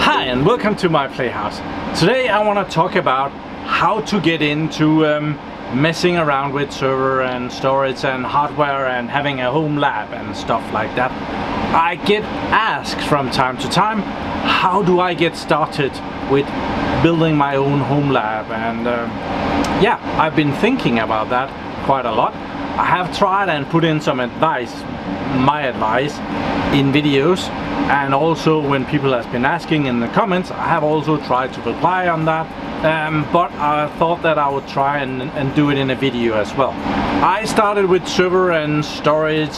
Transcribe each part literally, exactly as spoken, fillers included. Hi and welcome to My PlayHouse. Today I want to talk about how to get into um, messing around with server and storage and hardware and having a home lab and stuff like that. I get asked from time to time, how do I get started with building my own home lab? And uh, yeah, I've been thinking about that quite a lot. I have tried and put in some advice, my advice, in videos, and also when people have been asking in the comments, I have also tried to reply on that, um, but I thought that I would try and, and do it in a video as well. I started with server and storage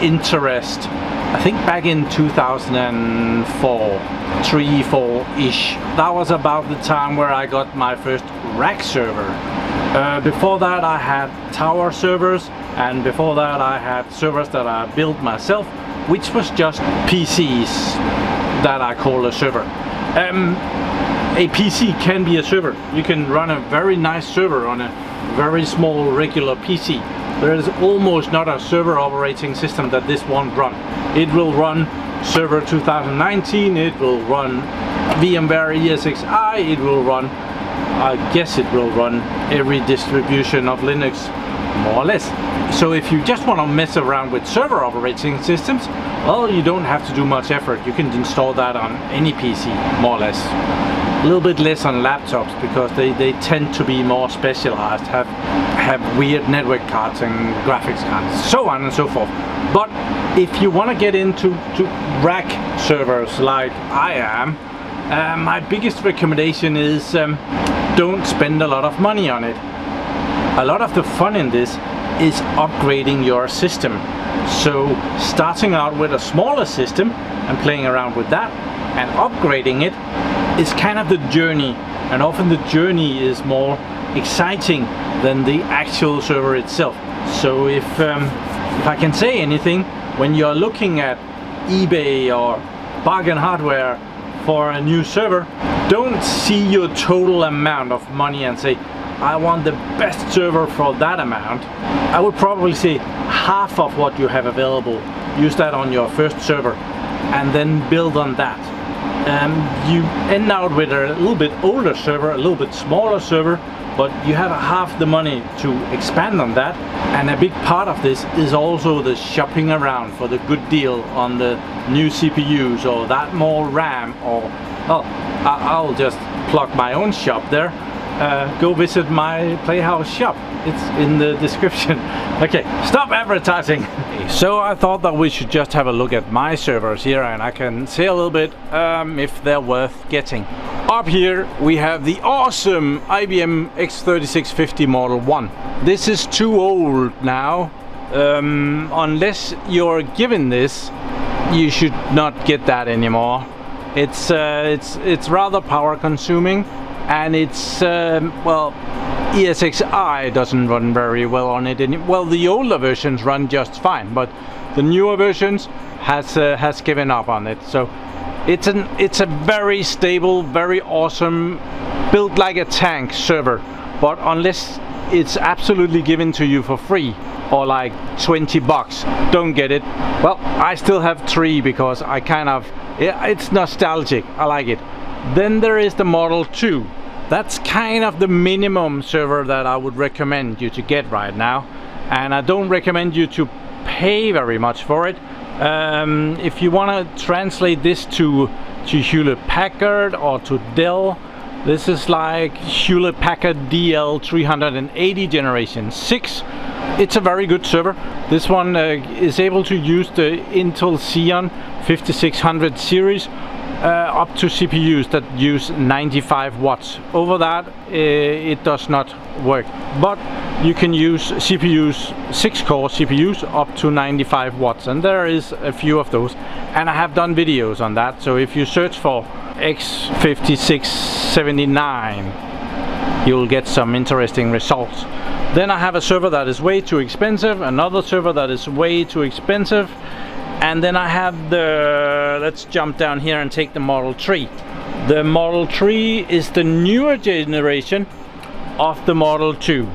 interest, I think back in two thousand four, three, four-ish. That was about the time where I got my first rack server. Uh, before that I had tower servers, and before that I had servers that I built myself, which was just P Cs that I call a server. Um, a P C can be a server. You can run a very nice server on a very small regular P C. There is almost not a server operating system that this won't run. It will run Server two thousand nineteen, it will run VMware E S X i, it will run, I guess it will run every distribution of Linux, more or less. So if you just want to mess around with server operating systems, well, you don't have to do much effort. You can install that on any P C, more or less. A little bit less on laptops, because they, they tend to be more specialized, have, have weird network cards and graphics cards, so on and so forth. But if you want to get into to rack servers like I am, Uh, my biggest recommendation is um, don't spend a lot of money on it. A lot of the fun in this is upgrading your system. So starting out with a smaller system and playing around with that and upgrading it is kind of the journey. And often the journey is more exciting than the actual server itself. So if, um, if I can say anything, when you're looking at eBay or bargain hardware for a new server, don't see your total amount of money and say, I want the best server for that amount. I would probably say half of what you have available. Use that on your first server and then build on that. Um, you end out with a little bit older server, a little bit smaller server, but you have half the money to expand on that. And a big part of this is also the shopping around for the good deal on the new C P Us or that more RAM, or, well, I'll just plug my own shop there. Uh, go visit My PlayHouse shop. It's in the description. Okay, stop advertising. So I thought that we should just have a look at my servers here, and I can say a little bit um, if they're worth getting. Up here we have the awesome I B M X thirty-six fifty Model one. This is too old now. Um, unless you're given this, you should not get that anymore. It's uh, it's it's rather power consuming, and it's um, well, E S X i doesn't run very well on it. And well, the older versions run just fine, but the newer versions has uh, has given up on it. So it's an it's a very stable, very awesome, built like a tank server. But unless it's absolutely given to you for free or like twenty bucks, don't get it. Well, I still have three because I kind of, yeah, it's nostalgic. I like it. Then there is the Model two. That's kind of the minimum server that I would recommend you to get right now, and I don't recommend you to pay very much for it. Um, if you want to translate this to, to Hewlett Packard or to Dell, this is like Hewlett Packard D L three eighty generation six. It's a very good server. This one uh, is able to use the Intel Xeon fifty-six hundred series Uh, up to C P Us that use ninety-five watts. Over that, uh, it does not work. But you can use C P Us, six core C P Us up to ninety-five watts, and there is a few of those, and I have done videos on that. So if you search for X fifty-six seventy-nine, you'll get some interesting results. Then I have a server that is way too expensive, another server that is way too expensive, and then I have the, let's jump down here and take the Model three. The Model three is the newer generation of the Model two.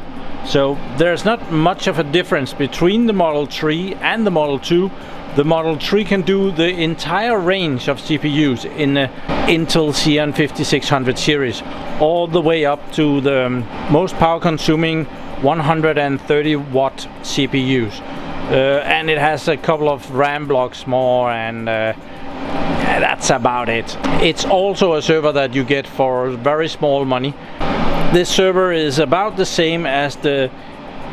So there's not much of a difference between the Model three and the Model two. The Model three can do the entire range of C P Us in the Intel Xeon fifty-six hundred series, all the way up to the most power consuming one hundred thirty watt C P Us. Uh, and it has a couple of RAM blocks more, and uh, yeah, that's about it. It's also a server that you get for very small money. This server is about the same as the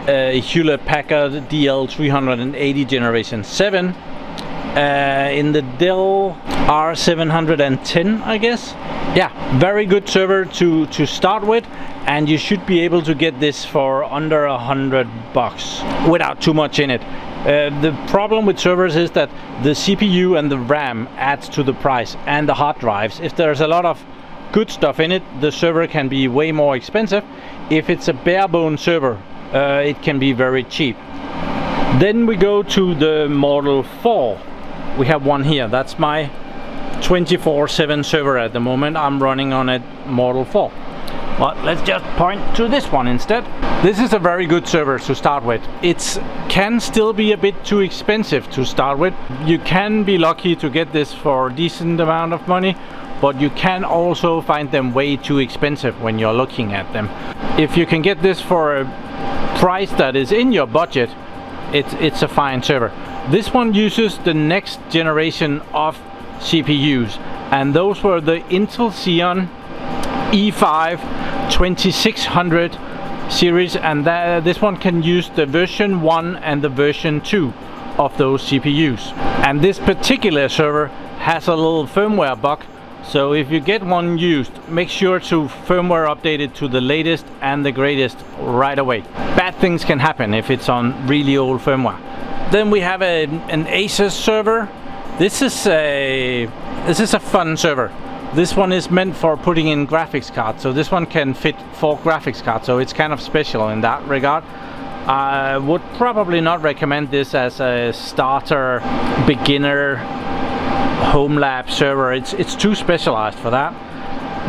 Uh, Hewlett Packard D L three eighty Generation seven, uh, in the Dell R seven ten, I guess. Yeah, very good server to, to start with, and you should be able to get this for under a hundred bucks without too much in it. Uh, the problem with servers is that the C P U and the RAM adds to the price, and the hard drives. If there's a lot of good stuff in it, the server can be way more expensive. If it's a bare-bone server, Uh, it can be very cheap. Then we go to the Model four. We have one here. That's my twenty-four seven server at the moment. I'm running on a Model four. But let's just point to this one instead. This is a very good server to start with. It can still be a bit too expensive to start with. You can be lucky to get this for a decent amount of money, but you can also find them way too expensive when you're looking at them. If you can get this for a price that is in your budget, it's it's a fine server. This one uses the next generation of C P Us, and those were the Intel Xeon E five twenty-six hundred series, and that, this one can use the version one and the version two of those C P Us. And this particular server has a little firmware bug, so if you get one used, make sure to firmware update it to the latest and the greatest right away. Bad things can happen if it's on really old firmware. Then we have a, an Asus server. This is a this is a fun server. This one is meant for putting in graphics cards, so this one can fit four graphics cards, so it's kind of special in that regard. I would probably not recommend this as a starter, beginner, home lab server. It's it's too specialized for that.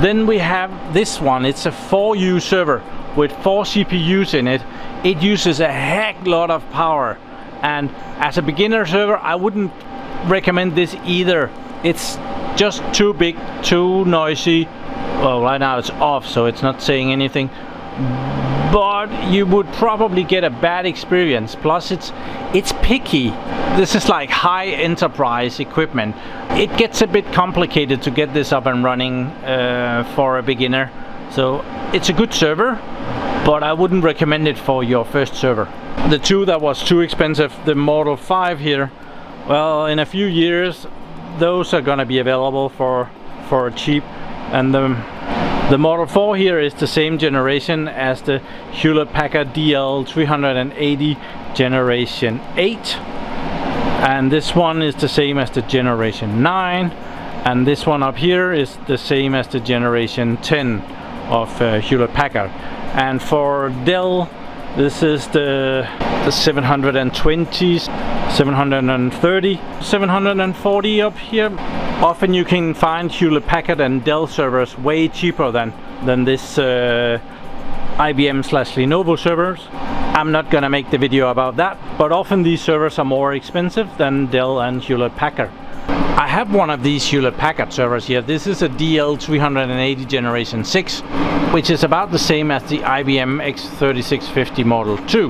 Then we have this one. It's a four U server with four C P Us in it. It uses a heck lot of power, and as a beginner server, I wouldn't recommend this either. It's just too big, too noisy. Well, right now it's off, so it's not saying anything, but you would probably get a bad experience. Plus it's it's picky. This is like high enterprise equipment. It gets a bit complicated to get this up and running uh, for a beginner. So it's a good server, but I wouldn't recommend it for your first server. The two that was too expensive, the Model five here, well, in a few years those are gonna be available for for cheap. And the The Model four here is the same generation as the Hewlett Packard D L three eighty Generation eight, and this one is the same as the Generation nine, and this one up here is the same as the Generation ten of uh, Hewlett Packard. And for Dell, this is the, the seven twenty, seven thirty, seven forty up here. Often you can find Hewlett Packard and Dell servers way cheaper than, than this uh, I B M slash Lenovo servers. I'm not gonna make the video about that, but often these servers are more expensive than Dell and Hewlett Packard. I have one of these Hewlett Packard servers here. This is a D L three eighty Generation six, which is about the same as the I B M X thirty-six fifty Model two.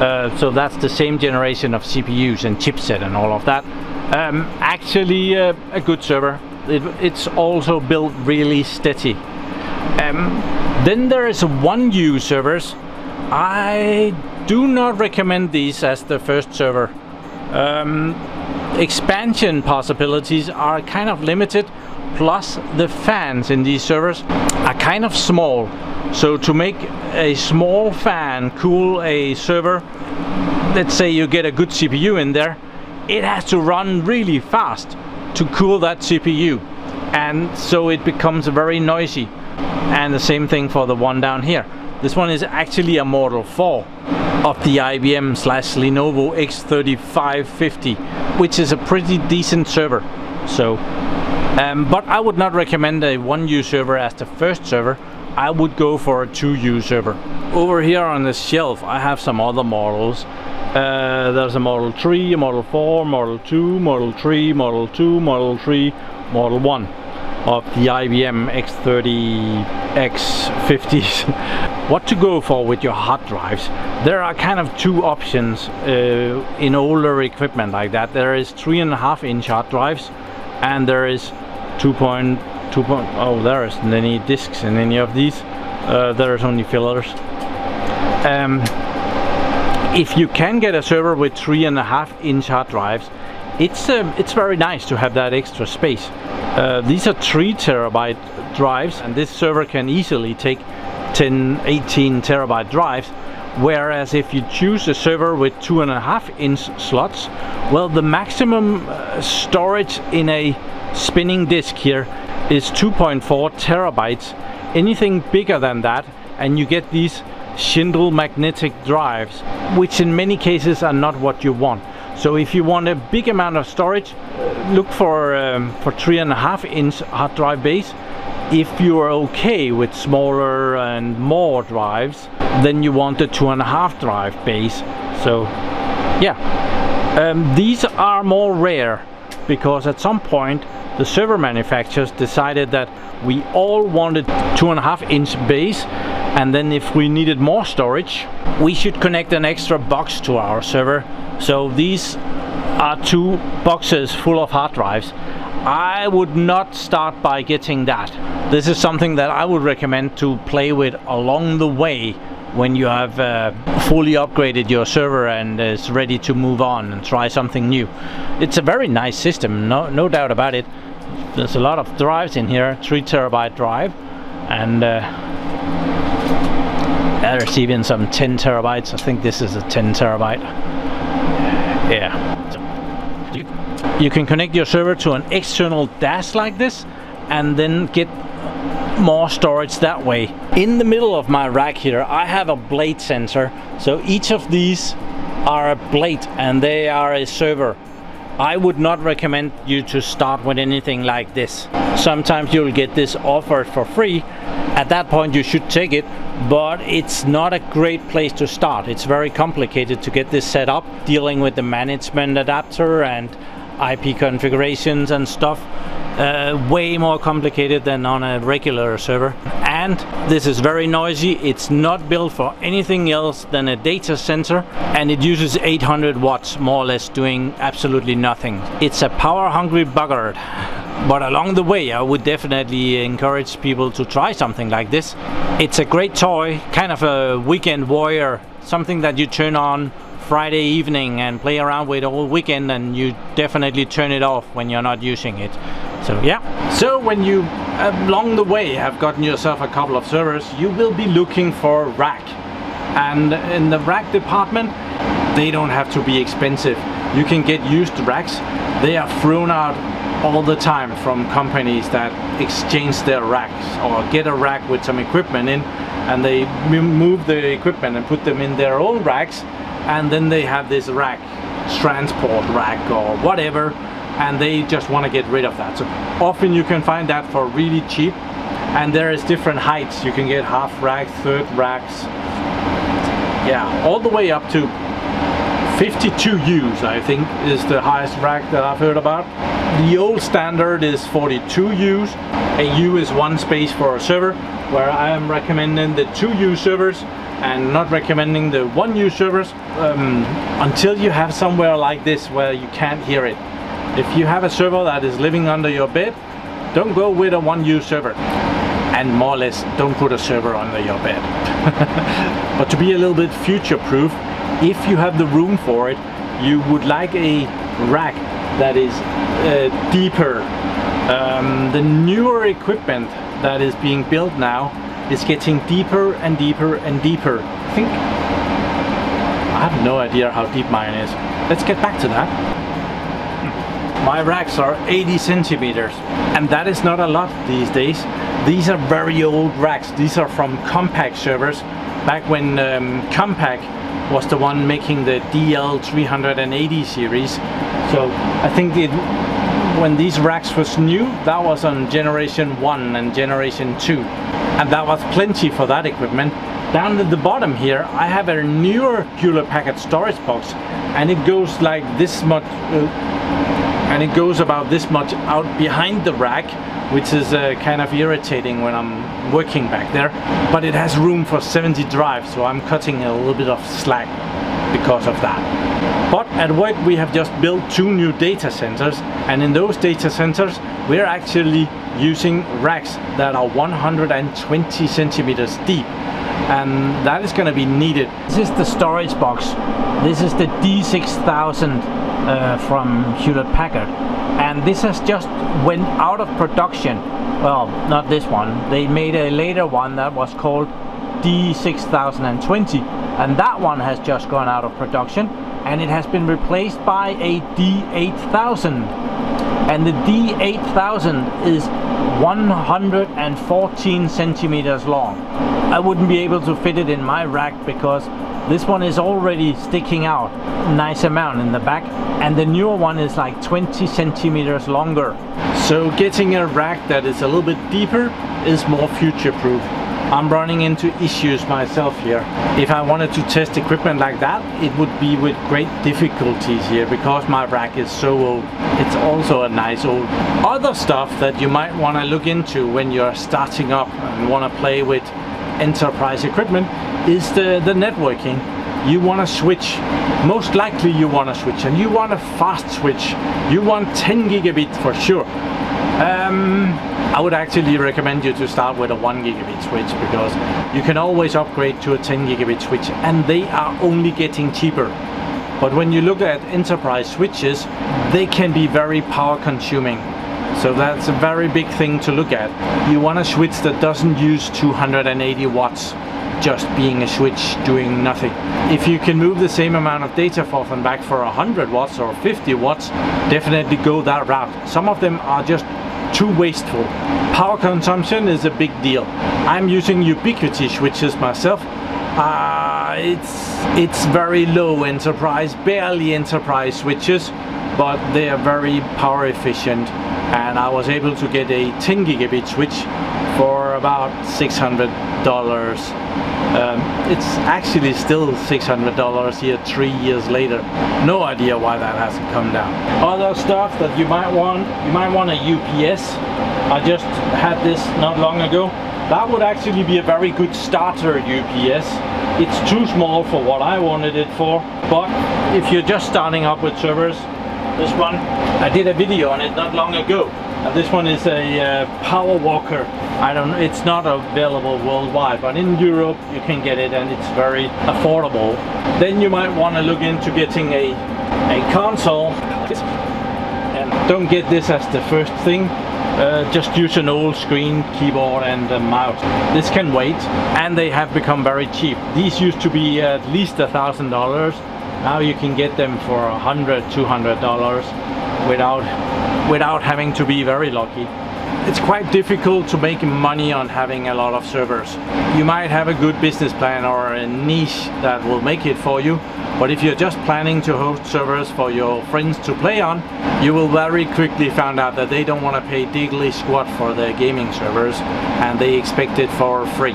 Uh, so that's the same generation of C P Us and chipset and all of that. Um, actually uh, a good server. It, it's also built really steady. Um, then there is one U servers. I do not recommend these as the first server. Um, expansion possibilities are kind of limited, plus the fans in these servers are kind of small. So to make a small fan cool a server, let's say you get a good C P U in there, it has to run really fast to cool that C P U, and so it becomes very noisy. And the same thing for the one down here. This one is actually a Model four of the I B M slash Lenovo X thirty-five fifty, which is a pretty decent server. So um, but I would not recommend a one U server as the first server. I would go for a two U server. Over here on the shelf I have some other models. Uh, there's a model three, a model four, model two, model three, model two, model three, model one of the I B M X thirty, X fifties. What to go for with your hard drives? There are kind of two options uh, in older equipment like that. There is three and a half inch hard drives, and there is two point two point oh, there isn't any discs in any of these. Uh, there's only fillers. Um, If you can get a server with three and a half inch hard drives, it's uh, it's very nice to have that extra space. Uh, these are three terabyte drives, and this server can easily take ten, eighteen terabyte drives. Whereas if you choose a server with two and a half inch slots, well, the maximum uh, storage in a spinning disk here is two point four terabytes. Anything bigger than that, and you get these Spindle magnetic drives, which in many cases are not what you want. So if you want a big amount of storage, look for um, for three and a half inch hard drive base. If you are okay with smaller and more drives, then you want a two and a half drive base. So yeah, um, these are more rare because at some point the server manufacturers decided that we all wanted two and a half inch base, and then if we needed more storage, we should connect an extra box to our server. So these are two boxes full of hard drives. I would not start by getting that. This is something that I would recommend to play with along the way when you have uh, fully upgraded your server and is ready to move on and try something new. It's a very nice system, no, no doubt about it. There's a lot of drives in here, three terabyte drive, and uh, there's even some ten terabytes. I think this is a ten terabyte. Yeah. You can connect your server to an external dash like this and then get more storage that way. In the middle of my rack here, I have a blade sensor. So each of these are a blade and they are a server. I would not recommend you to start with anything like this. Sometimes you'll get this offered for free. At that point you should take it, but it's not a great place to start. It's very complicated to get this set up, dealing with the management adapter and I P configurations and stuff. Uh, way more complicated than on a regular server. And this is very noisy. It's not built for anything else than a data center, and it uses eight hundred watts more or less, doing absolutely nothing. It's a power hungry bugger. But along the way I would definitely encourage people to try something like this. It's a great toy, kind of a weekend warrior, something that you turn on Friday evening and play around with all weekend, and you definitely turn it off when you're not using it. So yeah, so when you along the way have gotten yourself a couple of servers, you will be looking for a rack, and in the rack department they don't have to be expensive. You can get used racks. They are thrown out all the time from companies that exchange their racks or get a rack with some equipment in, and they move the equipment and put them in their own racks, and then they have this rack, transport rack or whatever, and they just want to get rid of that. So often you can find that for really cheap, and there is different heights. You can get half racks, third racks, yeah, all the way up to fifty-two U's I think is the highest rack that I've heard about. The old standard is forty-two U's. A U is one space for a server, where I am recommending the two U servers and not recommending the one U servers um, until you have somewhere like this where you can't hear it. If you have a server that is living under your bed, don't go with a one U server, and more or less don't put a server under your bed. But to be a little bit future proof, if you have the room for it, you would like a rack that is uh, deeper. Um, the newer equipment that is being built now is getting deeper and deeper and deeper. I think I have no idea how deep mine is. Let's get back to that. My racks are eighty centimeters, and that is not a lot these days. These are very old racks. These are from Compaq servers, back when um, Compaq was the one making the D L three eighty series. So I think it, when these racks was new, that was on generation one and generation two. and that was plenty for that equipment. Down at the bottom here I have a newer Cooler Packet storage box, and it goes like this much uh, and it goes about this much out behind the rack, which is uh, kind of irritating when I'm working back there, but it has room for seventy drives, so I'm cutting a little bit of slack because of that. But at work we have just built two new data centers, and in those data centers we're actually using racks that are one hundred twenty centimeters deep, and that is going to be needed. This is the storage box. This is the D six thousand uh, from Hewlett Packard, and this has just went out of production. Well, not this one. They made a later one that was called D six thousand twenty, and that one has just gone out of production. And it has been replaced by a D eight thousand, and the D eight thousand is one hundred fourteen centimeters long. I wouldn't be able to fit it in my rack because this one is already sticking out a nice amount in the back, and the newer one is like twenty centimeters longer. So getting a rack that is a little bit deeper is more future-proof. I'm running into issues myself here. If I wanted to test equipment like that, it would be with great difficulties here because my rack is so old. It's also a nice old. Other stuff that you might want to look into when you're starting up and want to play with enterprise equipment is the, the networking. You want to switch. Most likely you want to switch, and you want a fast switch. You want ten gigabit for sure. Um, I would actually recommend you to start with a one gigabit switch, because you can always upgrade to a ten gigabit switch, and they are only getting cheaper. But when you look at enterprise switches, they can be very power consuming. So that's a very big thing to look at. You want a switch that doesn't use two hundred eighty watts just being a switch doing nothing. If you can move the same amount of data forth and back for one hundred watts or fifty watts, definitely go that route. Some of them are just too wasteful. Power consumption is a big deal. I'm using Ubiquiti switches myself. Uh, it's, it's very low enterprise, barely enterprise switches, but they are very power efficient, and I was able to get a ten gigabit switch for about six hundred dollars. Um, it's actually still six hundred dollars here three years later. No idea why that hasn't come down. Other stuff that you might want, you might want a U P S. I just had this not long ago. That would actually be a very good starter U P S. It's too small for what I wanted it for, but if you're just starting up with servers, this one, I did a video on it not long ago. This one is a uh, PowerWalker. I don't. It's not available worldwide, but in Europe you can get it, and it's very affordable. Then you might want to look into getting a a console. And don't get this as the first thing. Uh, just use an old screen, keyboard, and a mouse. This can wait, and they have become very cheap. These used to be at least a thousand dollars. Now you can get them for a hundred, two hundred dollars without. without having to be very lucky. It's quite difficult to make money on having a lot of servers. You might have a good business plan or a niche that will make it for you, but if you're just planning to host servers for your friends to play on, you will very quickly find out that they don't want to pay diddly squat for their gaming servers, and they expect it for free.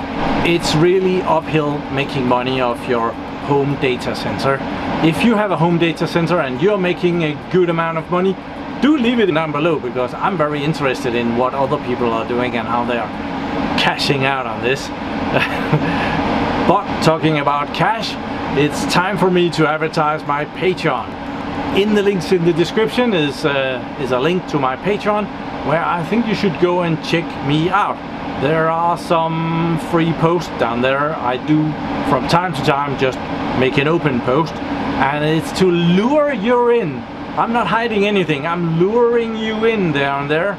It's really uphill making money off your home data center. If you have a home data center and you're making a good amount of money, do leave it down below, because I'm very interested in what other people are doing and how they are cashing out on this. But talking about cash, it's time for me to advertise my Patreon. In the links in the description is, uh, is a link to my Patreon, where I think you should go and check me out. There are some free posts down there. I do from time to time just make an open post, and it's to lure you in. I'm not hiding anything, I'm luring you in down there,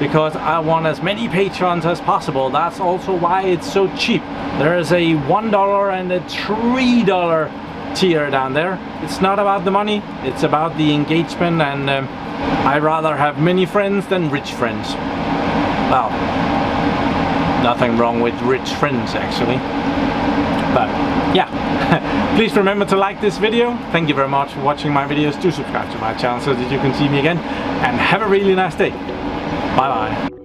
because I want as many patrons as possible. That's also why it's so cheap. There is a one dollar and a three dollar tier down there. It's not about the money, it's about the engagement, and um, I'd rather have many friends than rich friends. Well, nothing wrong with rich friends actually. But yeah, please remember to like this video. Thank you very much for watching my videos. Do subscribe to my channel so that you can see me again, and have a really nice day. Bye bye.